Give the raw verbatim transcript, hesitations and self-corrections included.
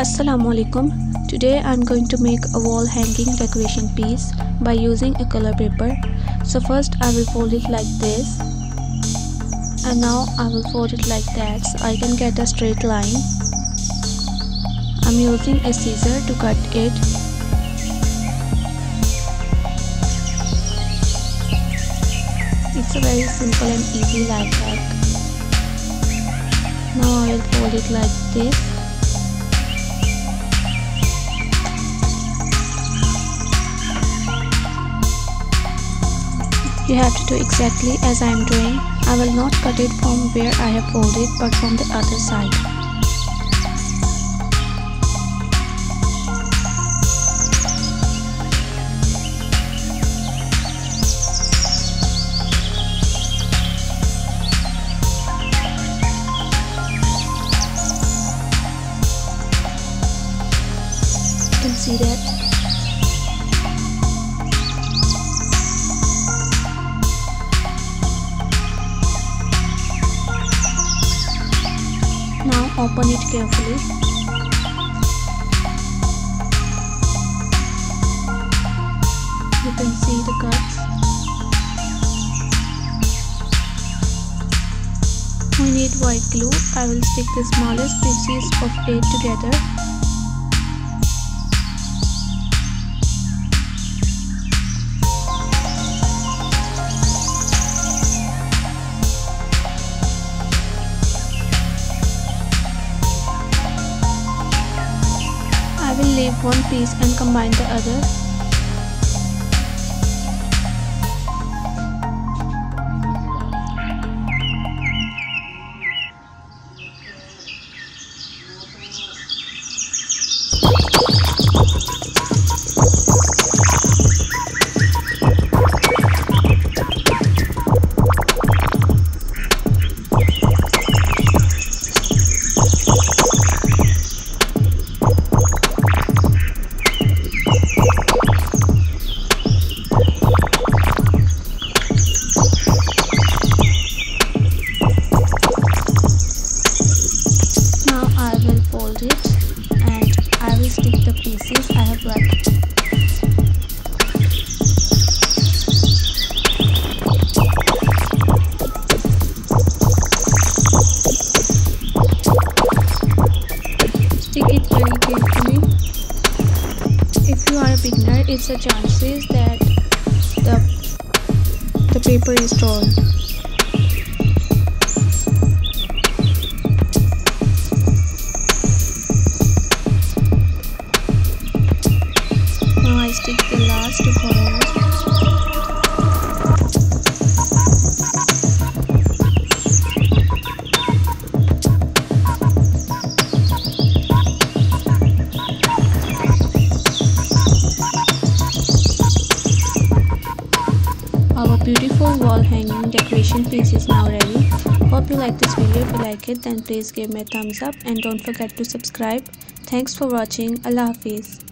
Assalamualaikum. Today I'm going to make a wall hanging decoration piece by using a color paper. So first I will fold it like this, and now I will fold it like that so I can get a straight line. I'm using a scissor to cut it. It's a very simple and easy life hack. Now I will fold it like this. You have to do exactly as I am doing. I will not cut it from where I have folded but from the other side. You can see that. Open it carefully. You can see the cuts. We need white glue. I will stick the smallest pieces of it together. I will leave one piece and combine the other. Pieces I have left. Stick it very carefully. If you are a beginner, it's a chances that the the paper is torn. Stick the last two corners. Our beautiful wall hanging decoration piece is now ready. Hope you like this video. If you like it, then please give me a thumbs up and don't forget to subscribe. Thanks for watching. Allah Hafiz.